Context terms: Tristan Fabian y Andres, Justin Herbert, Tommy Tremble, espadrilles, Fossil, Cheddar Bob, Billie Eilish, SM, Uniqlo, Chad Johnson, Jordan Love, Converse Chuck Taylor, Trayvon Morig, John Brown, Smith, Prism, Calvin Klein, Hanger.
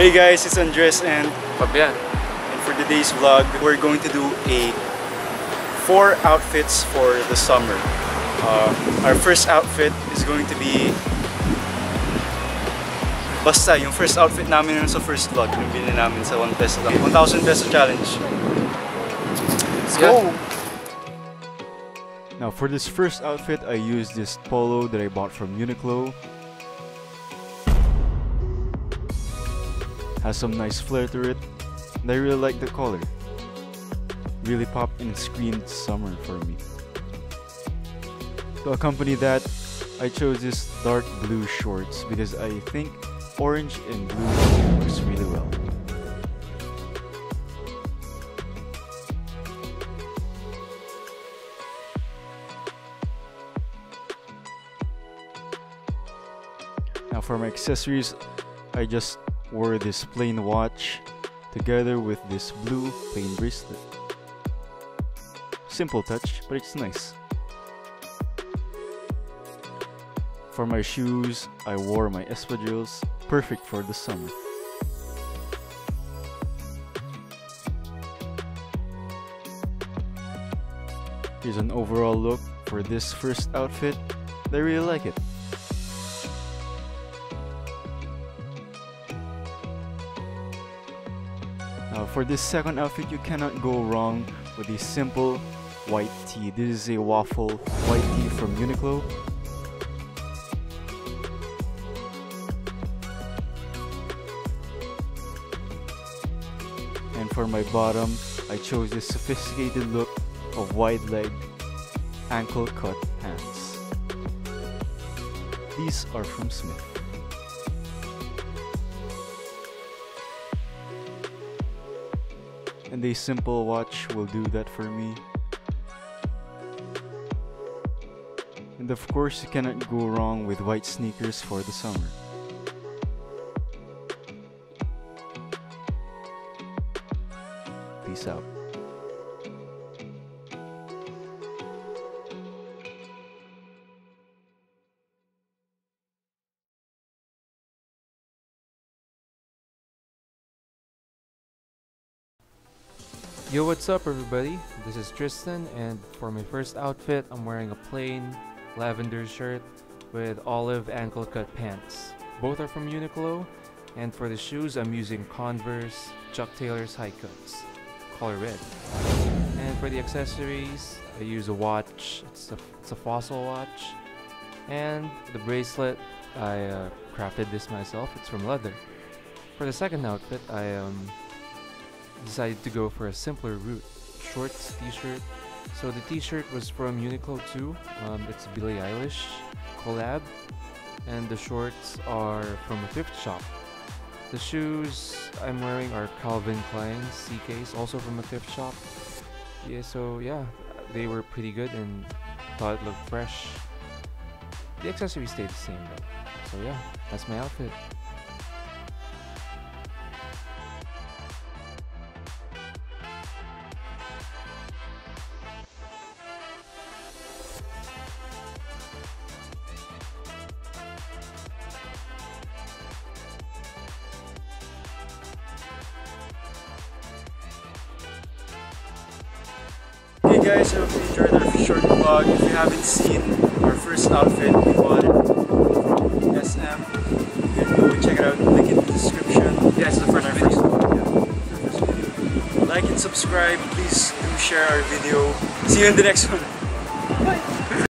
Hey guys, it's Andres and Fabian. And for today's vlog, we're going to do a 4 outfits for the summer. Our first outfit is going to be... Basta, yung first outfit namin yun sa first vlog. Yung binili namin sa 1 peso lang. 1,000 peso challenge. Let's go! Now for this first outfit, I used this polo that I bought from Uniqlo. Has some nice flair to it, and I really like the color. Really popped and screamed summer for me. To accompany that, I chose this dark blue shorts because I think orange and blue works really well. Now for my accessories, I just wore this plain watch together with this blue plain bracelet. Simple touch, but it's nice. For my shoes, I wore my espadrilles, perfect for the summer. Here's an overall look for this first outfit. I really like it. For this second outfit, you cannot go wrong with a simple white tee. This is a waffle white tee from Uniqlo. And for my bottom, I chose this sophisticated look of wide leg, ankle cut pants. These are from Smith. And a simple watch will do that for me. And of course, you cannot go wrong with white sneakers for the summer. Peace out. Yo, what's up everybody? This is Tristan, and for my first outfit, I'm wearing a plain lavender shirt with olive ankle cut pants. Both are from Uniqlo, and for the shoes, I'm using Converse Chuck Taylor's high cuts, color red. And for the accessories, I use a watch, it's a Fossil watch, and the bracelet, I crafted this myself, it's from leather. For the second outfit, I decided to go for a simpler route. Shorts, t-shirt. So the t-shirt was from Uniqlo too. It's Billie Eilish collab. And the shorts are from a thrift shop. The shoes I'm wearing are Calvin Klein CKs, also from a thrift shop. Yeah, so yeah, they were pretty good and thought it looked fresh. The accessories stayed the same though. So yeah, that's my outfit. Hey guys, I hope you enjoyed our short vlog. If you haven't seen our first outfit, we bought it from SM. You can go and check it out. Link in the description. Yeah, it's the first video. Like and subscribe. Please do share our video. See you in the next one. Bye.